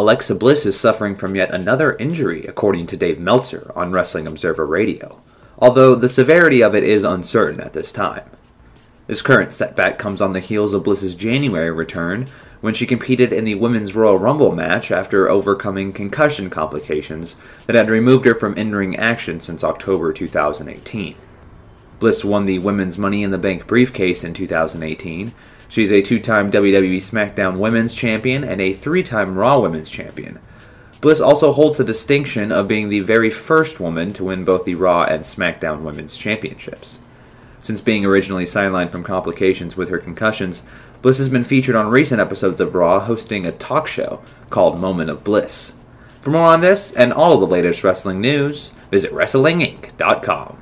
Alexa Bliss is suffering from yet another injury, according to Dave Meltzer on Wrestling Observer Radio, although the severity of it is uncertain at this time. This current setback comes on the heels of Bliss's January return, when she competed in the Women's Royal Rumble match after overcoming concussion complications that had removed her from in-ring action since October 2018. Bliss won the Women's Money in the Bank briefcase in 2018. She's a two-time WWE SmackDown Women's champion and a three-time Raw Women's champion. Bliss also holds the distinction of being the very first woman to win both the Raw and SmackDown Women's championships. Since being originally sidelined from complications with her concussions, Bliss has been featured on recent episodes of Raw hosting a talk show called A Moment Of Bliss. For more on this and all of the latest wrestling news, visit WrestlingInc.com.